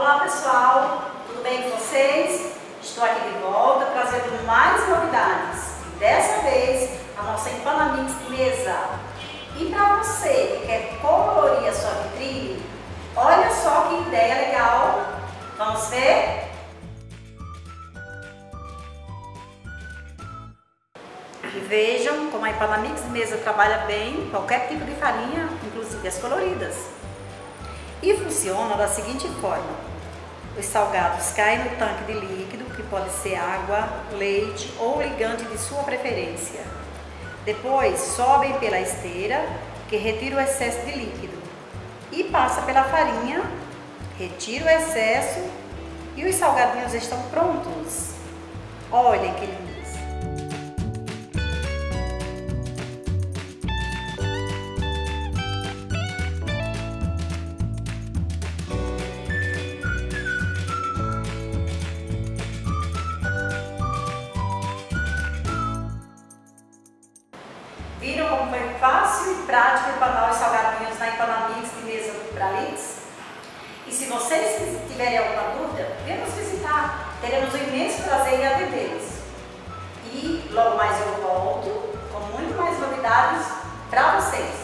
Olá pessoal, tudo bem com vocês? Estou aqui de volta trazendo mais novidades. Dessa vez a nossa Empanamix mesa. E para você que quer colorir a sua vitrine, olha só que ideia legal. Vamos ver? Vejam como a Empanamix mesa trabalha bem qualquer tipo de farinha, inclusive as coloridas. E funciona da seguinte forma: os salgados caem no tanque de líquido, que pode ser água, leite ou ligante de sua preferência. Depois sobem pela esteira, que retira o excesso de líquido, e passa pela farinha, retira o excesso e os salgadinhos estão prontos. Olhem que lindo! Viram como foi fácil e prático empanar os salgadinhos na Empanamix de mesa do Bralyx? E se vocês tiverem alguma dúvida, venham nos visitar. Teremos o imenso prazer em atendê-los. E logo mais eu volto com muito mais novidades para vocês.